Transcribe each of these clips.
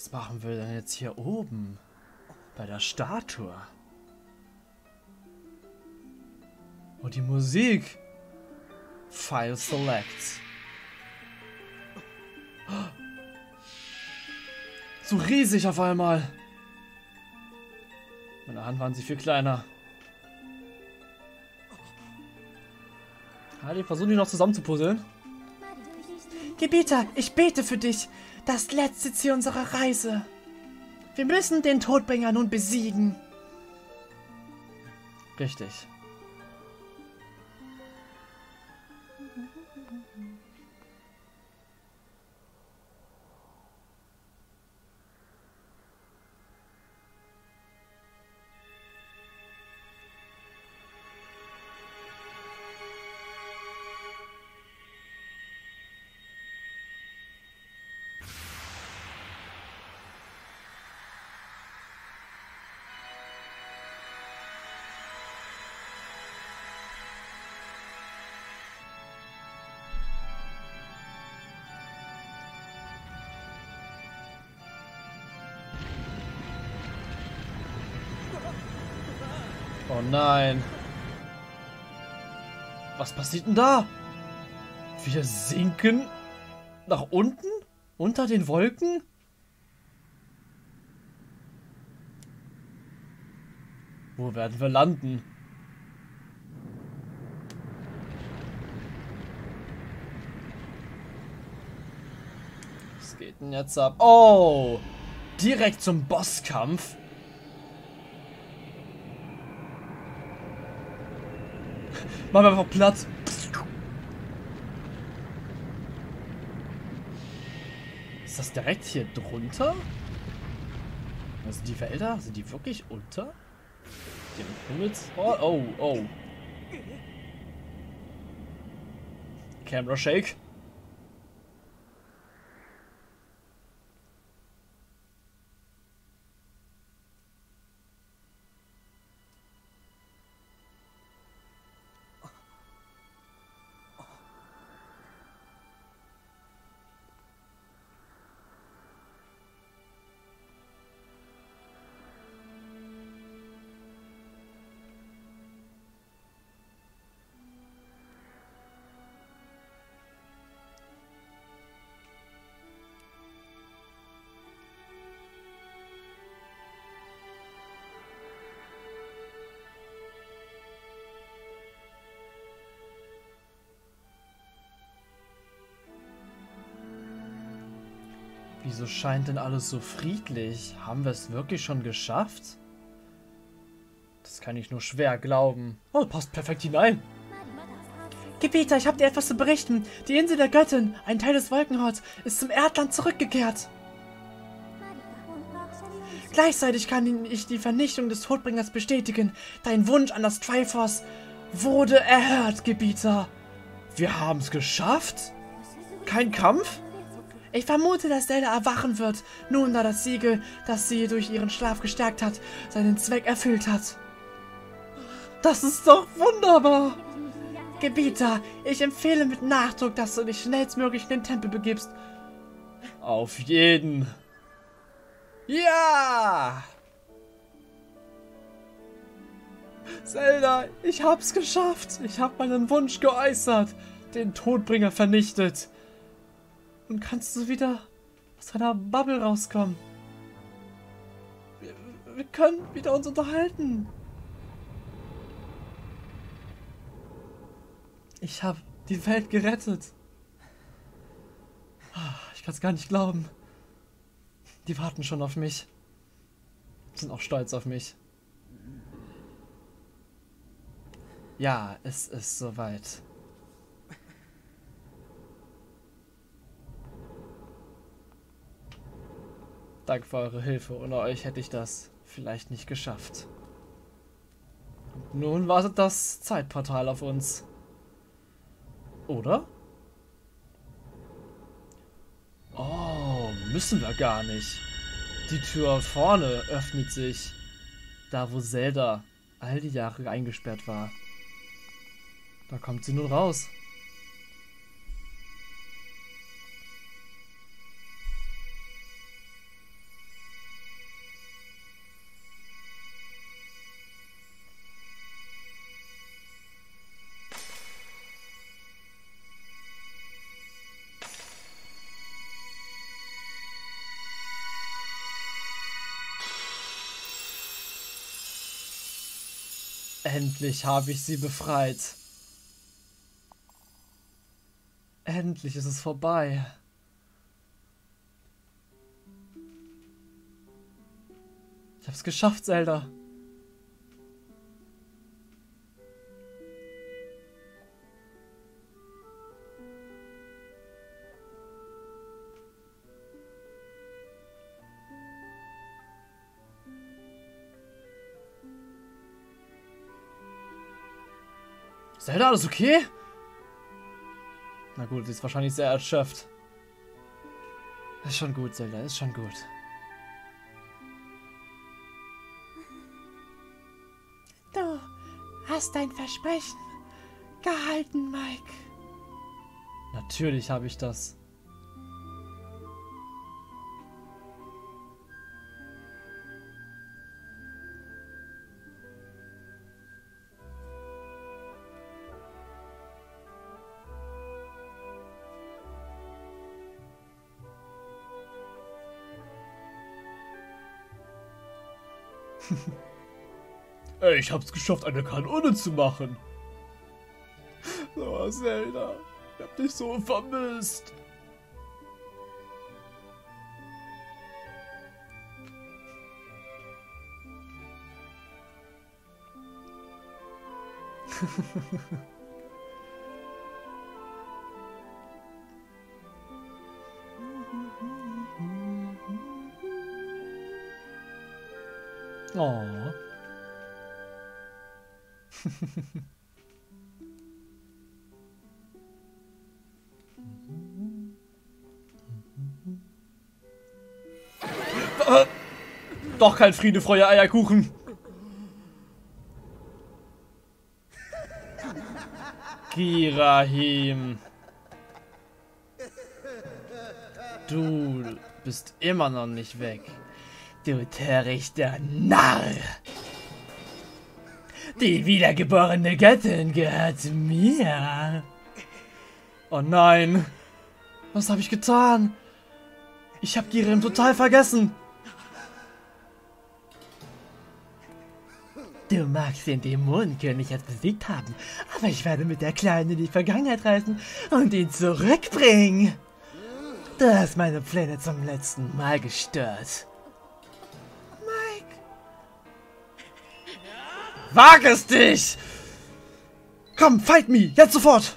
Was machen wir denn jetzt hier oben? Bei der Statue. Und die Musik. File Select. So riesig auf einmal. In der Hand waren sie viel kleiner. Ja, die versuchen die noch zusammen zu puzzeln. Gebieter, ich bete für dich. Das letzte Ziel unserer Reise. Wir müssen den Todbringer nun besiegen. Richtig. Oh nein. Was passiert denn da? Wir sinken nach unten? Unter den Wolken? Wo werden wir landen? Was geht denn jetzt ab? Oh! Direkt zum Bosskampf? Machen wir einfach Platz. Ist das direkt hier drunter? Was sind die Felder? Sind die wirklich unter? Oh, oh, oh. Camera Shake. Wieso scheint denn alles so friedlich? Haben wir es wirklich schon geschafft? Das kann ich nur schwer glauben. Oh, passt perfekt hinein. Gebieter, ich habe dir etwas zu berichten. Die Insel der Göttin, ein Teil des Wolkenhorts, ist zum Erdland zurückgekehrt. Gleichzeitig kann ich die Vernichtung des Todbringers bestätigen. Dein Wunsch an das Triforce wurde erhört, Gebieter. Wir haben es geschafft? Kein Kampf? Ich vermute, dass Zelda erwachen wird, nun da das Siegel, das sie durch ihren Schlaf gestärkt hat, seinen Zweck erfüllt hat. Das ist doch wunderbar! Gebieter, ich empfehle mit Nachdruck, dass du dich schnellstmöglich in den Tempel begibst. Auf jeden! Ja! Zelda, ich hab's geschafft! Ich hab meinen Wunsch geäußert, den Todbringer vernichtet. Und kannst du wieder aus deiner Bubble rauskommen? Wir können wieder uns unterhalten. Ich habe die Welt gerettet. Ich kann es gar nicht glauben. Die warten schon auf mich. Sind auch stolz auf mich. Ja, es ist soweit. Danke für eure Hilfe. Ohne euch hätte ich das vielleicht nicht geschafft. Und nun wartet das Zeitportal auf uns. Oder? Oh, müssen wir gar nicht. Die Tür vorne öffnet sich. Da, wo Zelda all die Jahre eingesperrt war. Da kommt sie nun raus. Endlich habe ich sie befreit. Endlich ist es vorbei. Ich habe es geschafft, Zelda. Zelda, alles okay? Na gut, sie ist wahrscheinlich sehr erschöpft. Ist schon gut, Zelda, ist schon gut. Du hast dein Versprechen gehalten, Mike. Natürlich habe ich das. Ey, ich hab's geschafft, eine Kanone zu machen. Oh, Zelda, ich hab dich so vermisst. Oh. Doch kein Friede, Freude, Eierkuchen. Ghirahim. Du bist immer noch nicht weg. Du törichter Narr. Die wiedergeborene Göttin gehört mir. Oh nein. Was habe ich getan? Ich habe Ghirahim total vergessen. Du magst den Dämonenkönig jetzt besiegt haben, aber ich werde mit der Kleinen in die Vergangenheit reisen und ihn zurückbringen. Du hast meine Pläne zum letzten Mal gestört. Wag es dich! Komm, fight me! Jetzt sofort!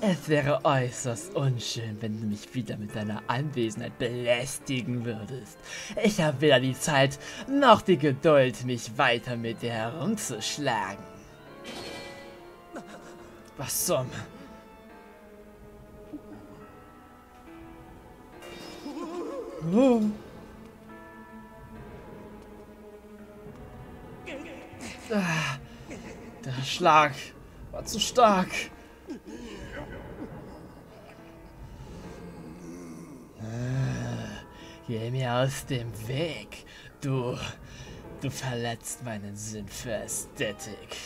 Es wäre äußerst unschön, wenn du mich wieder mit deiner Anwesenheit belästigen würdest. Ich habe weder die Zeit noch die Geduld, mich weiter mit dir herumzuschlagen. Was zum... Oh. Der Schlag war zu stark. Geh mir aus dem Weg. Du verletzt meinen Sinn für Ästhetik.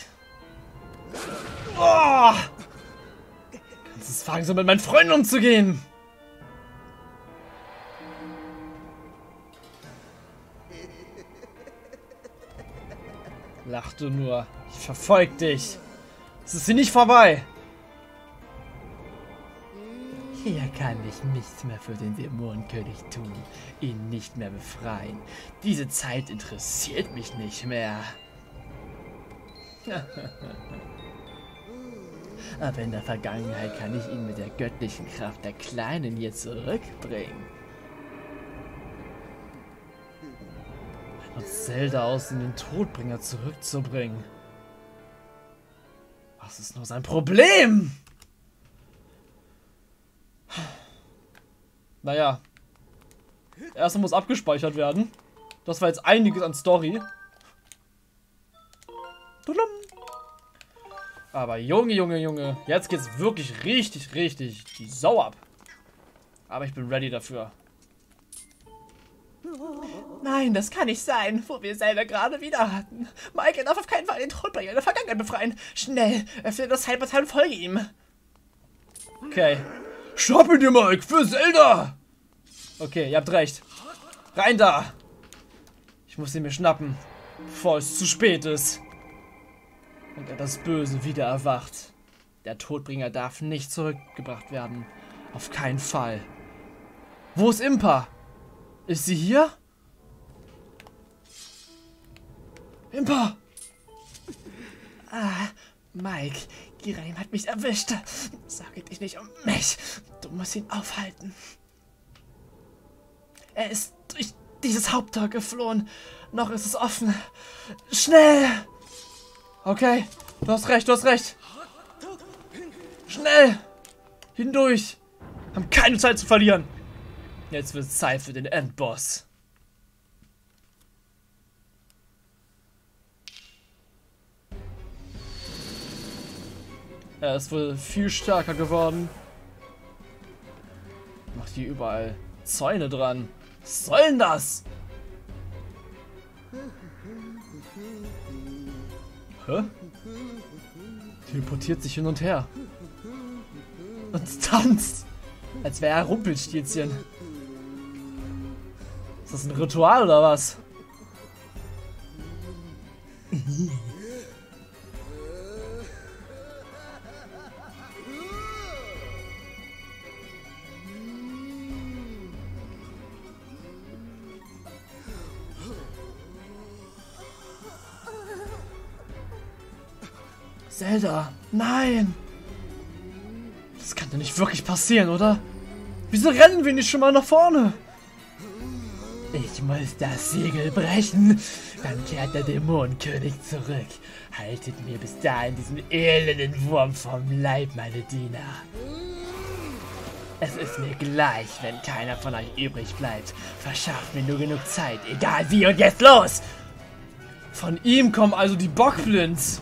Oh! Kannst es wagen, so mit meinen Freunden umzugehen? Lach du nur. Ich verfolge dich. Es ist hier nicht vorbei. Hier kann ich nichts mehr für den Dämonenkönig tun. Ihn nicht mehr befreien. Diese Zeit interessiert mich nicht mehr. Aber in der Vergangenheit kann ich ihn mit der göttlichen Kraft der Kleinen hier zurückbringen. Und Zelda aus in den Todbringer zurückzubringen. Was ist nur sein Problem? Naja. Erstmal muss abgespeichert werden. Das war jetzt einiges an Story. Aber Junge, Junge, Junge. Jetzt geht's wirklich richtig, richtig die Sau ab. Aber ich bin ready dafür. Nein, das kann nicht sein, wo wir selber gerade wieder hatten. Mike darf auf keinen Fall den Todbringer in der Vergangenheit befreien. Schnell, öffne das Hyperteil und folge ihm. Okay. Stoppe dir, Mike, für Zelda! Okay, ihr habt recht. Rein da! Ich muss sie mir schnappen. bevor es zu spät ist. Und er das Böse wieder erwacht. Der Todbringer darf nicht zurückgebracht werden. Auf keinen Fall. Wo ist Impa? Ist sie hier? Impa! Ah, Mike, Ghirahim hat mich erwischt. Sorge dich nicht um mich. Du musst ihn aufhalten. Er ist durch dieses Haupttor geflohen. Noch ist es offen. Schnell! Okay, du hast recht, du hast recht. Schnell! Hindurch! Haben keine Zeit zu verlieren. Jetzt wird es Zeit für den Endboss. Er ist wohl viel stärker geworden. Macht hier überall Zäune dran. Was soll denn das? Hä? Teleportiert sich hin und her. Und tanzt. Als wäre er Rumpelstilzchen. Ist das ein Ritual oder was? Zelda, nein! Das kann doch nicht wirklich passieren, oder? Wieso rennen wir nicht schon mal nach vorne? Ich muss das Siegel brechen, dann kehrt der Dämonenkönig zurück. Haltet mir bis dahin diesen elenden Wurm vom Leib, meine Diener. Es ist mir gleich, wenn keiner von euch übrig bleibt. Verschafft mir nur genug Zeit, egal wie, und jetzt los! Von ihm kommen also die Bockblins.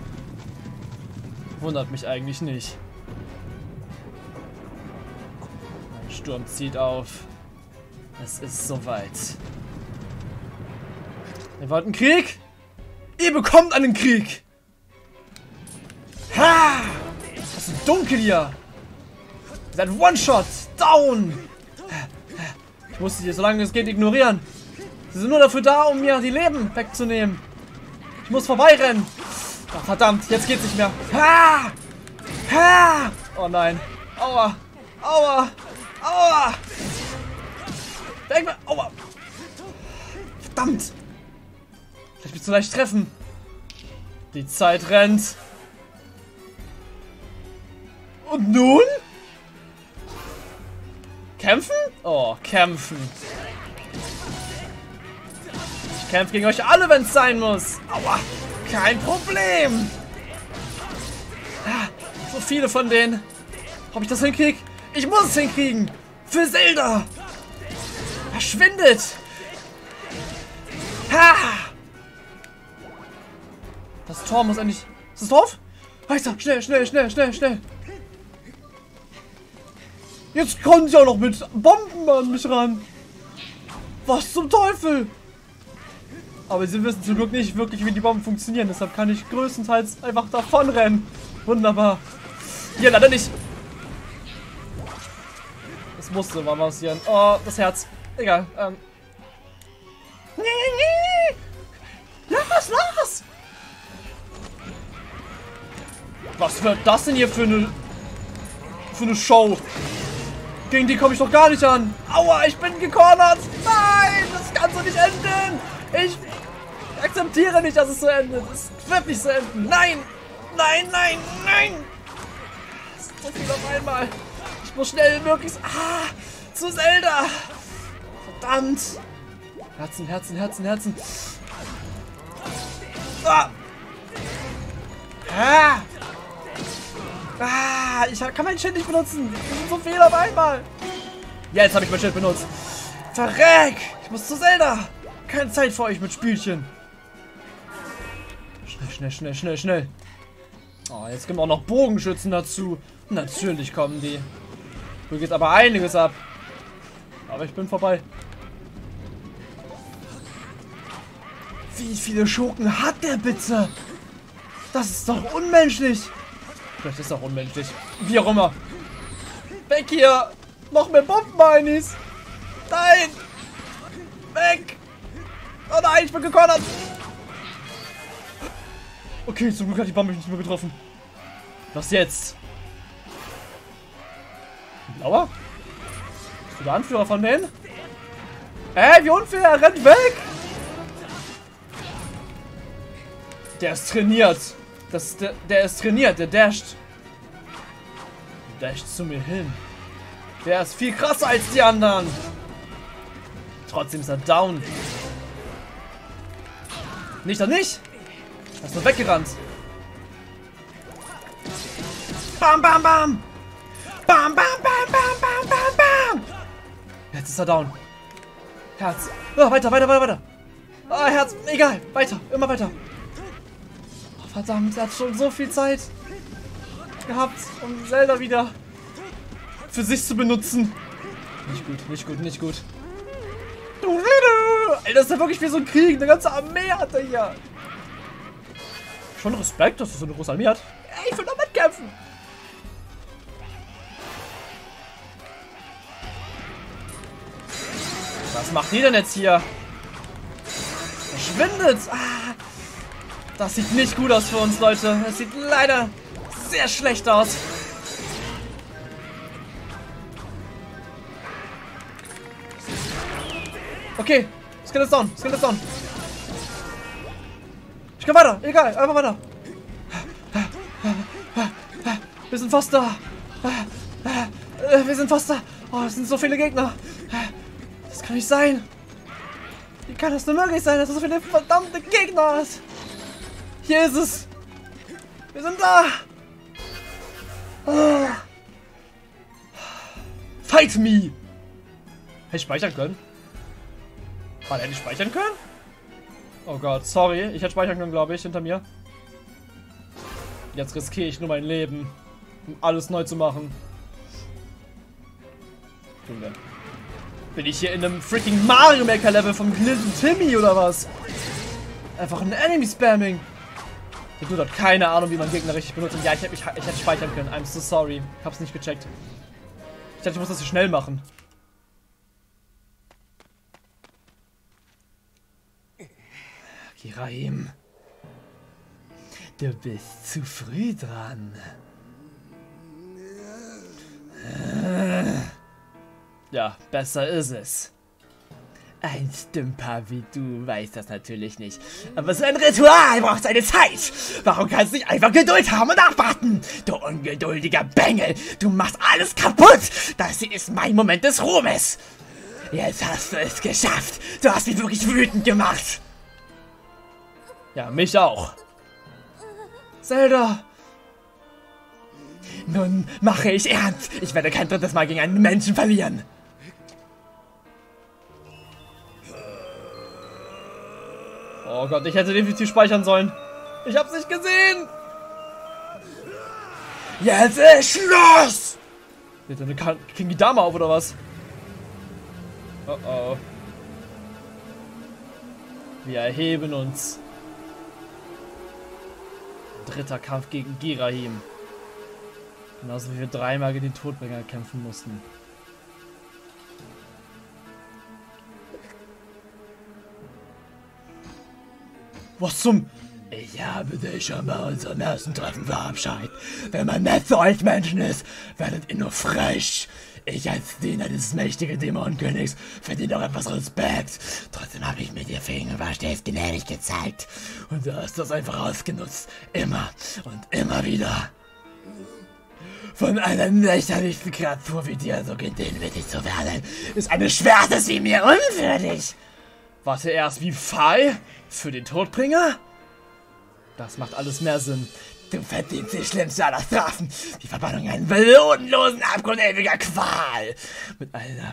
Wundert mich eigentlich nicht. Der Sturm zieht auf. Es ist soweit. Ihr wollt einen Krieg? Ihr bekommt einen Krieg! Ha! Das ist dunkel hier! Ihr seid One-Shot! Down! Ich musste sie, solange es geht, ignorieren. Sie sind nur dafür da, um mir die Leben wegzunehmen. Ich muss vorbeirennen. Ach, verdammt, jetzt geht's nicht mehr. Ha! Ha! Oh nein. Aua! Aua! Aua! Weg mal! Aua! Verdammt! Vielleicht bin ich zu leicht treffen. Die Zeit rennt. Und nun? Kämpfen? Oh, kämpfen. Ich kämpfe gegen euch alle, wenn's sein muss. Aua! Kein Problem! Ah, so viele von denen. Ob ich das hinkriege? Ich muss es hinkriegen! Für Zelda! Verschwindet! Ha! Das Tor muss endlich... Ist das drauf? Heißer! Schnell, schnell, schnell, schnell, schnell! Jetzt kommen sie auch noch mit Bomben an mich ran! Was zum Teufel! Aber sie wissen zum Glück nicht wirklich, wie die Bomben funktionieren. Deshalb kann ich größtenteils einfach davon rennen. Wunderbar. Hier, leider nicht. Das musste mal passieren. Oh, das Herz. Egal. Lass, lass! Was wird das denn hier für eine... Show? Gegen die komme ich doch gar nicht an. Aua, ich bin gecornert. Nein, das kann so nicht enden. Ich akzeptiere nicht, dass es so endet. Es wird nicht so enden. Nein! Nein, nein, nein! Es ist so viel auf einmal. Ich muss schnell möglichst... Ah! Zu Zelda! Verdammt! Herzen, Herzen, Herzen, Herzen! Ah! Ah! Ah! Ich kann mein Schild nicht benutzen! Das sind so viel auf einmal! Ja, jetzt habe ich mein Schild benutzt. Verreck! Ich muss zu Zelda! Keine Zeit für euch mit Spielchen. Schnell, schnell, schnell, schnell, schnell. Oh, jetzt kommen auch noch Bogenschützen dazu. Natürlich kommen die. Hier geht aber einiges ab. Aber ich bin vorbei. Wie viele Schurken hat der bitte? Das ist doch unmenschlich. Vielleicht ist das auch unmenschlich. Wie auch immer. Weg hier. Noch mehr Bomben-Minis. Nein. Weg. Oh nein, ich bin gekornert. Okay, zum Glück hat die Bombe mich nicht mehr getroffen. Was jetzt? Blauer? Bist du der Anführer von denen? Ey, wie unfair, er rennt weg! Der ist trainiert. Der ist trainiert, der dasht. Der dasht zu mir hin. Der ist viel krasser als die anderen. Trotzdem ist er down. Nicht, doch nicht? Er ist nur weggerannt. Bam, bam, bam. Bam, bam, bam, bam, bam, bam, bam. Jetzt ist er down. Herz. Oh, weiter, weiter, weiter, weiter. Oh, Herz. Egal. Weiter. Immer weiter. Oh, verdammt. Er hat schon so viel Zeit gehabt, um Zelda wieder für sich zu benutzen. Nicht gut, nicht gut, nicht gut. Ey, das ist ja wirklich wie so ein Krieg. Eine ganze Armee hat er hier. Schon Respekt, dass er so eine große Armee hat. Ey, ich will noch mitkämpfen. Was macht die denn jetzt hier? Verschwindet! Ah, das sieht nicht gut aus für uns, Leute. Es sieht leider sehr schlecht aus. Okay, Skill ist down, Skill ist down. Ich kann weiter, egal, einfach weiter. Wir sind fast da. Wir sind fast da. Oh, es sind so viele Gegner. Das kann nicht sein. Wie kann das nur möglich sein, dass es so viele verdammte Gegner ist? Hier ist es. Wir sind da. Oh. Fight me. Hätte ich speichern können? Mann, hätte ich speichern können? Oh Gott, sorry. Ich hätte speichern können, glaube ich, hinter mir. Jetzt riskiere ich nur mein Leben, um alles neu zu machen. Junge. Bin ich hier in einem freaking Mario Maker Level vom Glitten Timmy oder was? Einfach ein Enemy Spamming. Ich habe keine Ahnung, wie man Gegner richtig benutzt. Und ja, ich hätte speichern können. I'm so sorry. Ich hab's nicht gecheckt. Ich dachte, ich muss das so schnell machen. Ghirahim. Du bist zu früh dran. Ja, besser ist es. Ein Stümper wie du weiß das natürlich nicht. Aber so ein Ritual braucht seine Zeit. Warum kannst du nicht einfach Geduld haben und abwarten? Du ungeduldiger Bengel, du machst alles kaputt. Das hier ist mein Moment des Ruhmes. Jetzt hast du es geschafft. Du hast mich wirklich wütend gemacht. Ja, mich auch. Zelda. Nun mache ich ernst. Ich werde kein drittes Mal gegen einen Menschen verlieren. Oh Gott, ich hätte definitiv speichern sollen. Ich hab's nicht gesehen. Jetzt ist Schluss! Seht ihr eine King Dama auf oder was? Oh oh. Wir erheben uns. Dritter Kampf gegen Ghirahim. Genauso wie wir dreimal gegen den Todbringer kämpfen mussten. Was zum... Ich habe dich schon bei unserem ersten Treffen verabschiedet. Wenn man nett zu euch Menschen ist, werdet ihr nur frech. Ich als Diener des mächtigen Dämonenkönigs verdiene doch etwas Respekt. Trotzdem habe ich mit dir Finger stets gnädig gezeigt. Und du hast das einfach ausgenutzt. Immer und immer wieder. Von einer lächerlichen Kreatur wie dir so gedemütigt zu werden, ist eine Schwerte wie mir unwürdig. Warte erst, wie Fall? Für den Todbringer? Das macht alles mehr Sinn. Du verdienst die schlimmste aller Strafen. Die Verbannung in einen belohnlosen Abgrund ewiger Qual.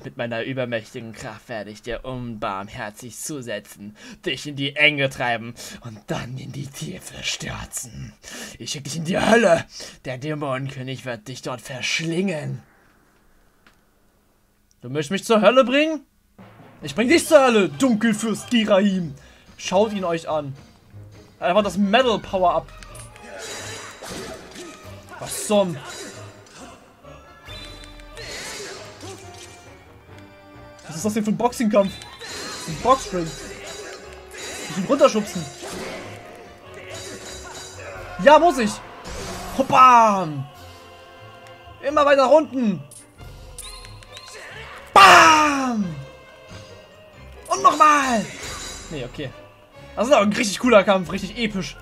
Mit meiner übermächtigen Kraft werde ich dir unbarmherzig zusetzen, dich in die Enge treiben und dann in die Tiefe stürzen. Ich schicke dich in die Hölle. Der Dämonenkönig wird dich dort verschlingen. Du möchtest mich zur Hölle bringen? Ich bring dich zur Hölle, Dunkelfürst Ghirahim. Schaut ihn euch an. Einfach das Metal Power Up. Was zum? Was ist das denn für ein Boxingkampf? Ein Boxspring. Ich muss ihn runterschubsen. Ja, muss ich. Bam. Immer weiter unten. Bam. Und nochmal. Nee, okay. Das ist aber ein richtig cooler Kampf. Richtig episch.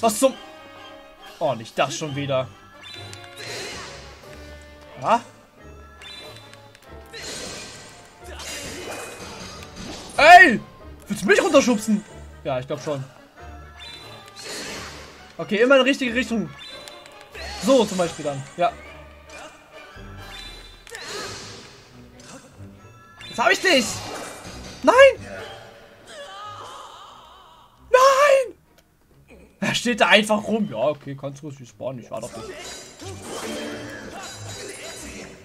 Was zum... Oh, nicht das schon wieder. Ja. Ey! Willst du mich runterschubsen? Ja, ich glaube schon. Okay, immer in die richtige Richtung. So zum Beispiel dann. Ja. Das habe ich nicht! Nein! Nein! Er steht da einfach rum. Ja, okay, kannst du es spawnen. Ich war doch nicht.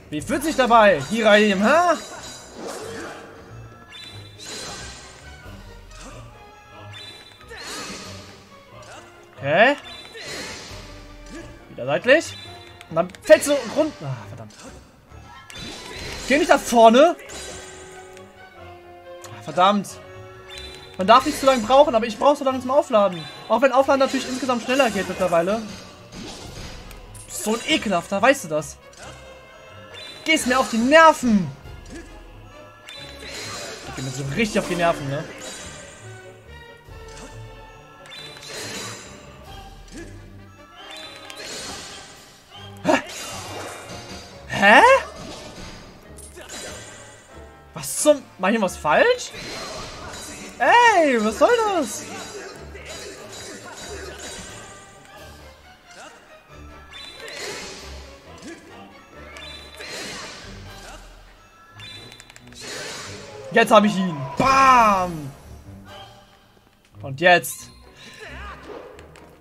Wie fühlt sich dabei? Ghirahim, ha? Okay. Wieder seitlich. Und dann fällt so runter. Ah, verdammt. Geh nicht nach vorne. Ah, verdammt. Man darf nicht zu lange brauchen, aber ich brauche so lange zum Aufladen. Auch wenn Aufladen natürlich insgesamt schneller geht mittlerweile. So ein ekelhafter, weißt du das? Gehst mir auf die Nerven. Ich geh mir so richtig auf die Nerven, ne? Hä? Was zum... Mach ich was falsch? Ey, was soll das? Jetzt habe ich ihn. Bam! Und jetzt.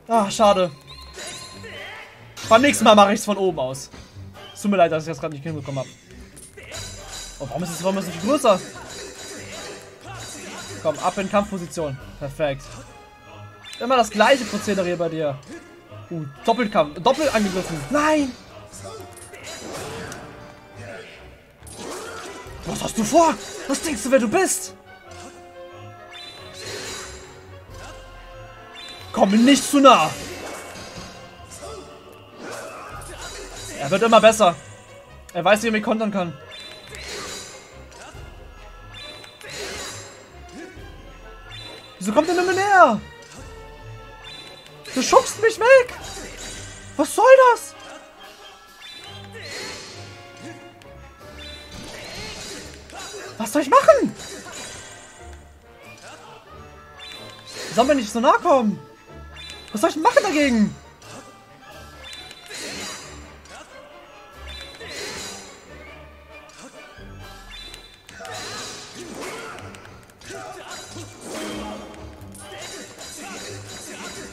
Ach, schade. Beim nächsten Mal mache ich es von oben aus. Tut mir leid, dass ich das gerade nicht hinbekommen habe. Oh, warum ist es nicht größer? Komm, ab in Kampfposition. Perfekt. Immer das gleiche Prozedere hier bei dir. Doppelkampf. Doppelt angegriffen. Nein! Was hast du vor? Was denkst du, wer du bist? Komm mir nicht zu nah! Er wird immer besser. Er weiß, wie er mich kontern kann. Wieso kommt er nicht mehr näher? Du schubst mich weg. Was soll das? Was soll ich machen? Soll mir nicht so nah kommen? Was soll ich machen dagegen?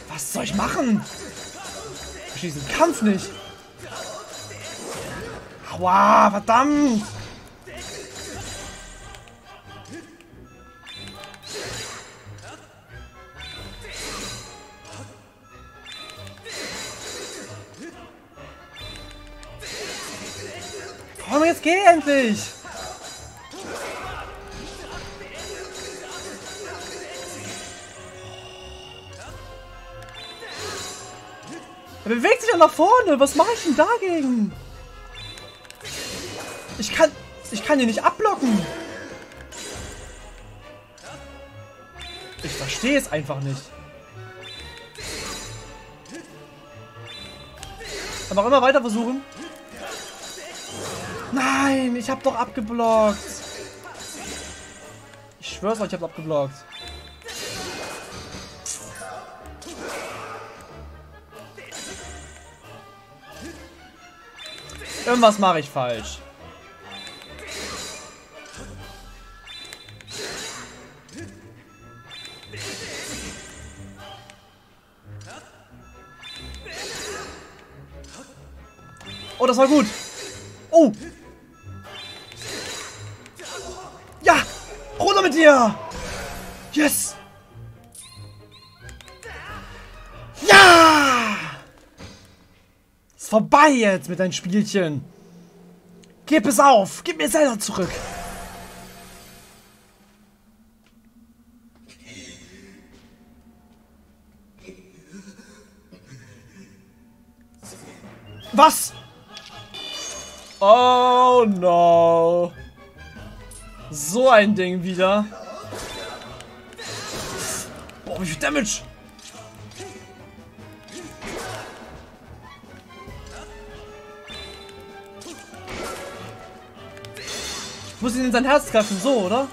Was soll ich machen? Ich verstehe diesen Kampf nicht. Aua, verdammt! Komm, jetzt geh endlich! Er bewegt sich ja nach vorne. Was mache ich denn dagegen? Ich kann ihn nicht abblocken. Ich verstehe es einfach nicht. Aber immer weiter versuchen. Nein, ich habe doch abgeblockt. Ich schwör's euch, ich habe abgeblockt. Irgendwas mache ich falsch. Oh, das war gut. Oh. Ja. Runter mit dir. Yes. Vorbei jetzt mit deinem Spielchen. Gib es auf. Gib mir Zelda zurück. Was? Oh no. So ein Ding wieder. Boah, wie viel Damage. Ich muss ihn in sein Herz treffen, so, oder?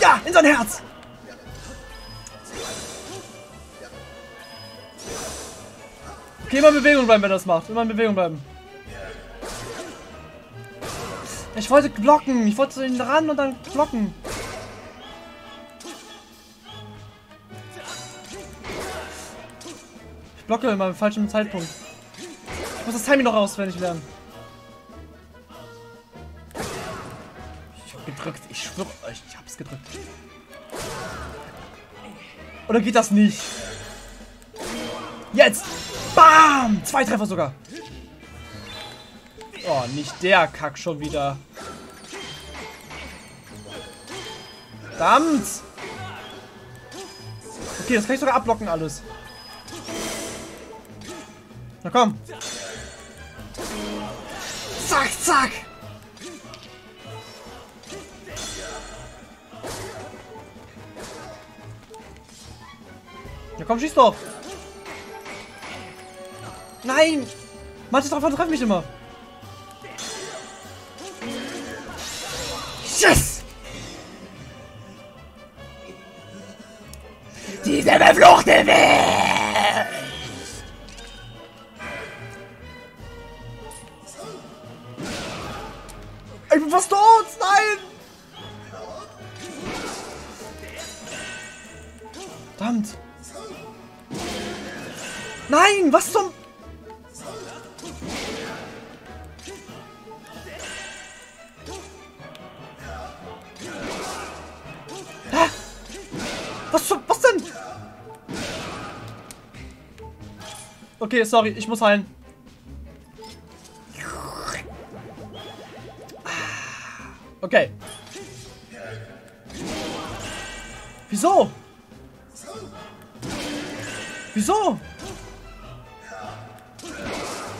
Ja, in sein Herz! Okay, immer in Bewegung bleiben, wenn er das macht. Immer in Bewegung bleiben. Ich wollte blocken. Ich wollte ihn ran und dann blocken. Ich blocke immer im falschen Zeitpunkt. Ich muss das Timing noch auswendig lernen. Ich hab gedrückt. Ich schwöre euch, ich hab's gedrückt. Oder geht das nicht? Jetzt! Bam! 2 Treffer sogar. Oh, nicht der Kack schon wieder. Verdammt! Okay, das kann ich sogar abblocken alles. Na komm. Zack, zack! Na komm, schieß doch! Nein! Manche Treffer treffen mich immer. Yes! Diese verfluchte Welt! Ich bin fast tot! Nein! Verdammt! Nein! Was zum... Was denn? Okay, sorry, ich muss heilen. Okay. Wieso? Wieso?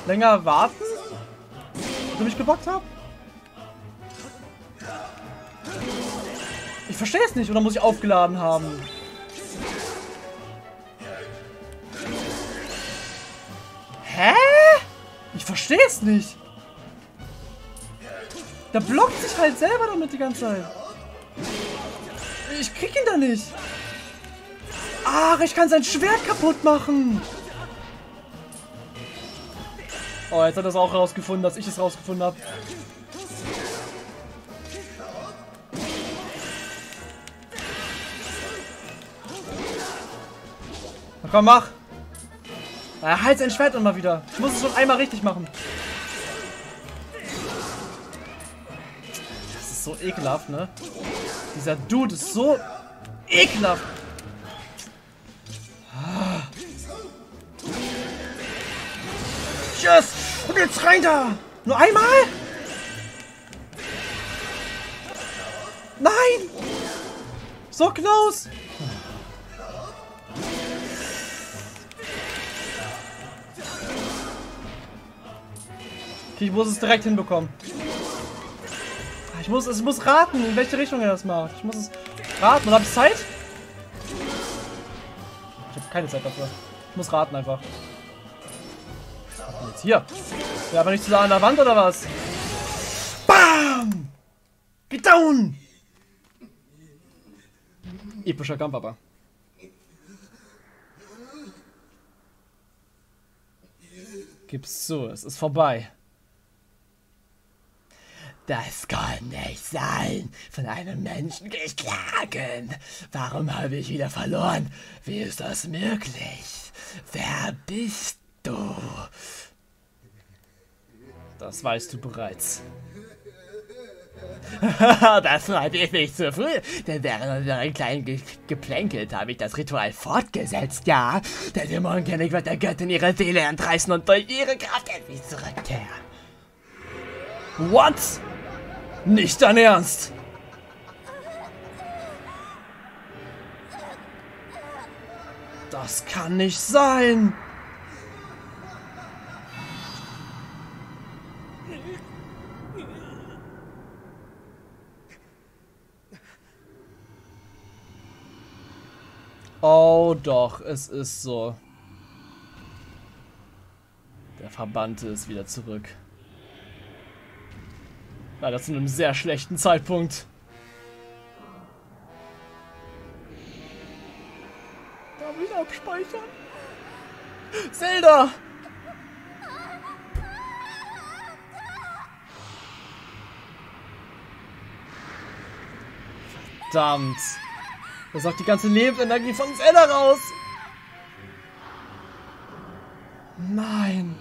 Länger warten? Bis du mich gebockt hast? Ich verstehe es nicht, oder muss ich aufgeladen haben? Hä? Ich verstehe es nicht. Der blockt sich halt selber damit die ganze Zeit. Ich krieg ihn da nicht. Ach, ich kann sein Schwert kaputt machen. Oh, jetzt hat er es auch rausgefunden, dass ich es rausgefunden habe. Na komm, mach. Er heilt sein Schwert immer wieder. Ich muss es schon einmal richtig machen. Das ist so ekelhaft, ne? Dieser Dude ist so ekelhaft. Ah. Yes! Und jetzt rein da! Nur einmal? Nein! So close! Ich muss es direkt hinbekommen. Ich muss raten, in welche Richtung er das macht. Ich muss es raten. Und habe ich Zeit? Ich habe keine Zeit dafür. Ich muss raten einfach. Und jetzt hier. Ja, aber nicht zu nah an der Wand oder was? Bam! Get down! Epischer Kampf, aber. Gib's zu, es ist vorbei. Das kann nicht sein. Von einem Menschen geschlagen. Warum habe ich wieder verloren? Wie ist das möglich? Wer bist du? Das weißt du bereits. Das freut mich nicht zu früh, denn während unserem kleinen Geplänkel habe ich das Ritual fortgesetzt, ja. Der Dämonenkönig wird der Göttin ihre Seele entreißen und durch ihre Kraft endlich zurückkehren. What? Nicht dein Ernst! Das kann nicht sein! Oh doch, es ist so. Der Verbannte ist wieder zurück. Leider zu einem sehr schlechten Zeitpunkt. Darf ich abspeichern? Zelda! Verdammt! Da sagt die ganze Lebensenergie von Zelda raus! Nein!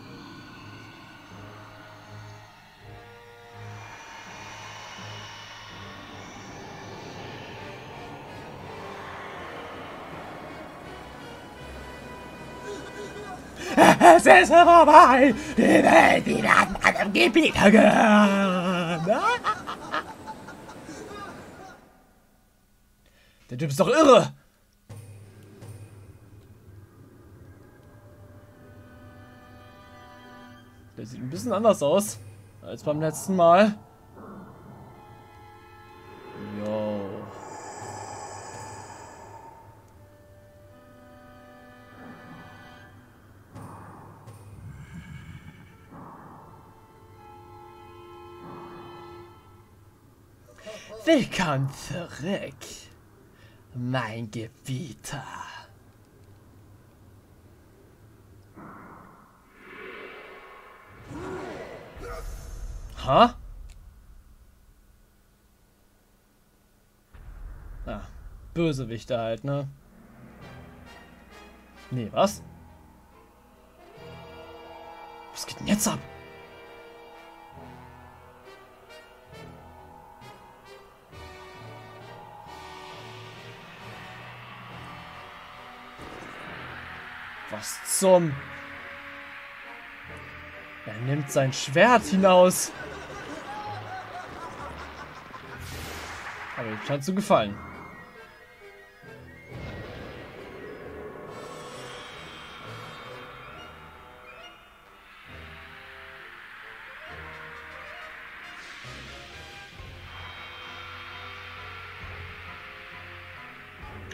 Es ist vorbei! Die Welt wieder an einem Gebiet gehört! Der Typ ist doch irre! Der sieht ein bisschen anders aus als beim letzten Mal. Yo. Willkommen zurück, mein Gebieter. Ha? Ah, Bösewichte halt, ne? Nee, was? Was geht denn jetzt ab? Was zum... Er nimmt sein Schwert hinaus. Aber ihm scheint zu gefallen.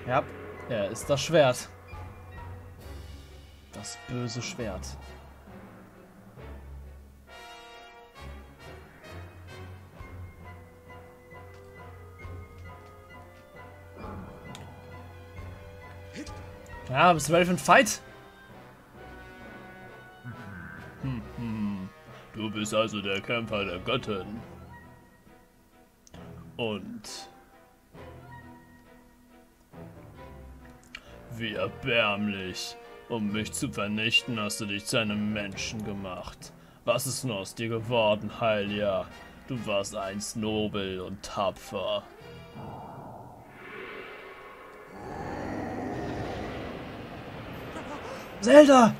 Ja, er ist das Schwert. Das böse Schwert. Ja, bist du ready für einen Fight? Du bist also der Kämpfer der Göttin. Und... wie erbärmlich. Um mich zu vernichten, hast du dich zu einem Menschen gemacht. Was ist nur aus dir geworden, Hylia? Du warst einst nobel und tapfer. Zelda!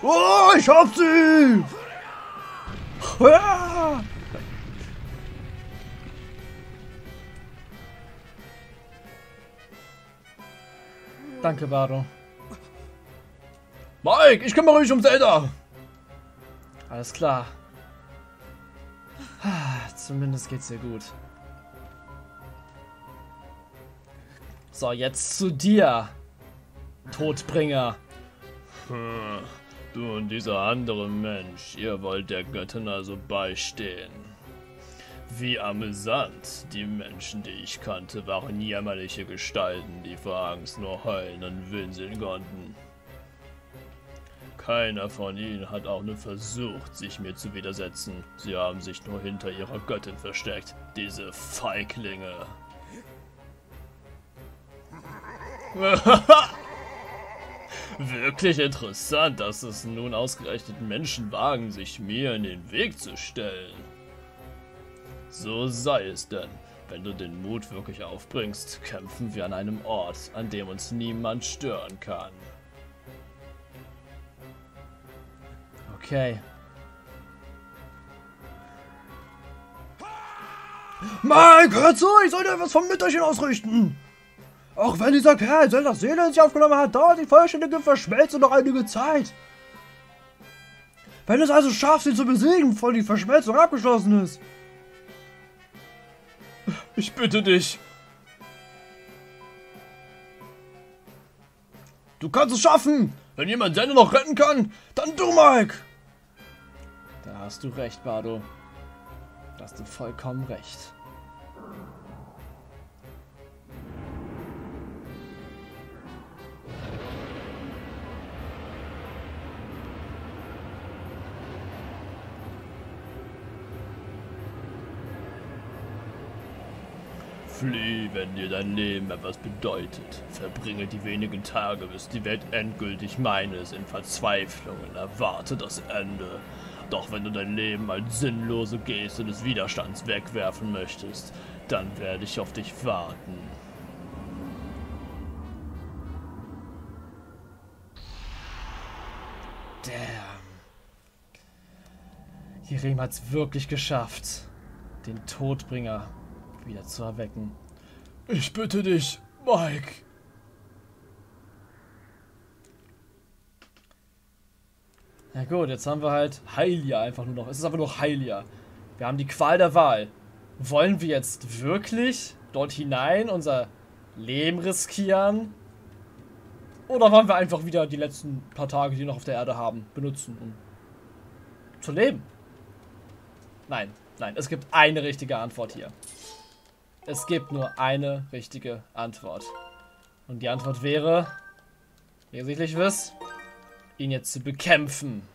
Oh, ich hab sie! Ah! Danke, Bardo. Mike, ich kümmere mich um Zelda. Alles klar. Zumindest geht's dir gut. So, jetzt zu dir, Todbringer. Du und dieser andere Mensch, ihr wollt der Göttin also beistehen. Wie amüsant. Die Menschen, die ich kannte, waren jämmerliche Gestalten, die vor Angst nur heulen und winseln konnten. Keiner von ihnen hat auch nur versucht, sich mir zu widersetzen. Sie haben sich nur hinter ihrer Göttin versteckt. Diese Feiglinge. Wirklich interessant, dass es nun ausgerechnet Menschen wagen, sich mir in den Weg zu stellen. So sei es denn. Wenn du den Mut wirklich aufbringst, kämpfen wir an einem Ort, an dem uns niemand stören kann. Okay. Mike, hör zu! Ich sollte etwas vom Mütterchen ausrichten! Auch wenn dieser Kerl Zeldas Seele in sich aufgenommen hat, dauert die vollständige Verschmelzung noch einige Zeit. Wenn du es also schaffst, ihn zu besiegen, bevor die Verschmelzung abgeschlossen ist. Ich bitte dich, Du kannst es schaffen! Wenn jemand Zelda noch retten kann, dann du, Mike! Da hast du recht, Bardo. Da hast du vollkommen recht. Flieh, wenn dir dein Leben etwas bedeutet. Verbringe die wenigen Tage, bis die Welt endgültig meine ist, in Verzweiflung und erwarte das Ende. Doch wenn du dein Leben als sinnlose Geste des Widerstands wegwerfen möchtest, dann werde ich auf dich warten. Damn. Ghirahim hat's wirklich geschafft. Den Todbringer wieder zu erwecken. Ich bitte dich, Mike. Na gut, jetzt haben wir halt Hylia einfach nur noch. Es ist einfach nur Hylia. Wir haben die Qual der Wahl. Wollen wir jetzt wirklich dort hinein unser Leben riskieren? Oder wollen wir einfach wieder die letzten paar Tage, die wir noch auf der Erde haben, benutzen, um zu leben? Nein, nein, es gibt eine richtige Antwort hier. Es gibt nur eine richtige Antwort. Und die Antwort wäre, wie ihr sicherlich wisst, ihn jetzt zu bekämpfen.